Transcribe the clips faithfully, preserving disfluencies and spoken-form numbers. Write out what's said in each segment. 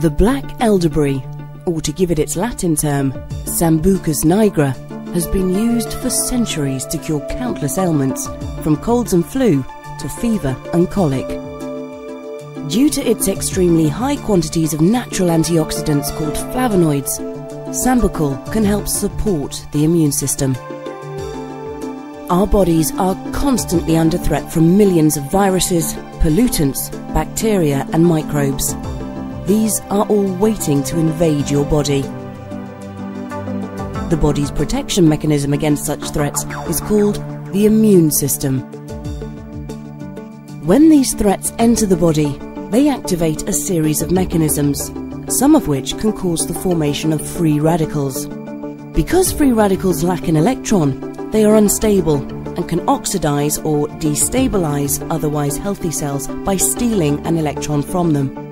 The black elderberry, or to give it its Latin term, Sambucus nigra, has been used for centuries to cure countless ailments, from colds and flu to fever and colic. Due to its extremely high quantities of natural antioxidants called flavonoids, Sambucol can help support the immune system. Our bodies are constantly under threat from millions of viruses, pollutants, bacteria and microbes. These are all waiting to invade your body. The body's protection mechanism against such threats is called the immune system. When these threats enter the body, they activate a series of mechanisms, some of which can cause the formation of free radicals. Because free radicals lack an electron, they are unstable and can oxidize or destabilize otherwise healthy cells by stealing an electron from them.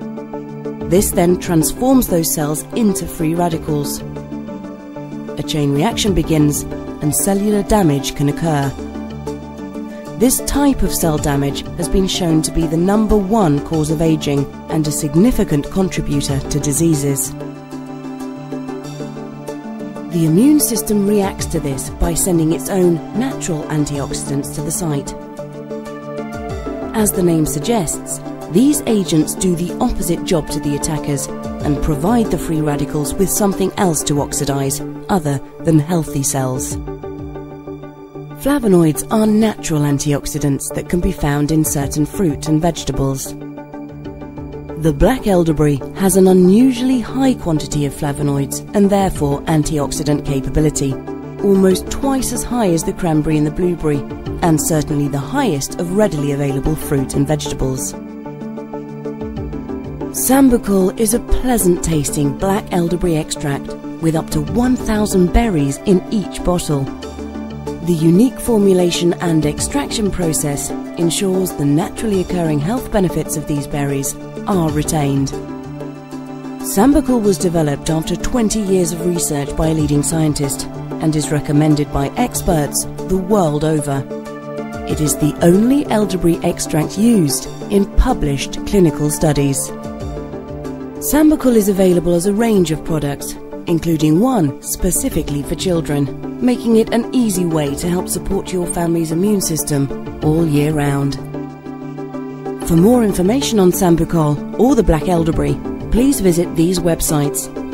This then transforms those cells into free radicals. A chain reaction begins and cellular damage can occur. This type of cell damage has been shown to be the number one cause of aging and a significant contributor to diseases. The immune system reacts to this by sending its own natural antioxidants to the site. As the name suggests, these agents do the opposite job to the attackers and provide the free radicals with something else to oxidize, other than healthy cells. Flavonoids are natural antioxidants that can be found in certain fruit and vegetables. The black elderberry has an unusually high quantity of flavonoids and therefore antioxidant capability, almost twice as high as the cranberry and the blueberry, and certainly the highest of readily available fruit and vegetables. Sambucol is a pleasant-tasting black elderberry extract with up to one thousand berries in each bottle. The unique formulation and extraction process ensures the naturally occurring health benefits of these berries are retained. Sambucol was developed after twenty years of research by a leading scientist and is recommended by experts the world over. It is the only elderberry extract used in published clinical studies. Sambucol is available as a range of products, including one specifically for children, making it an easy way to help support your family's immune system all year round. For more information on Sambucol or the black elderberry, please visit these websites.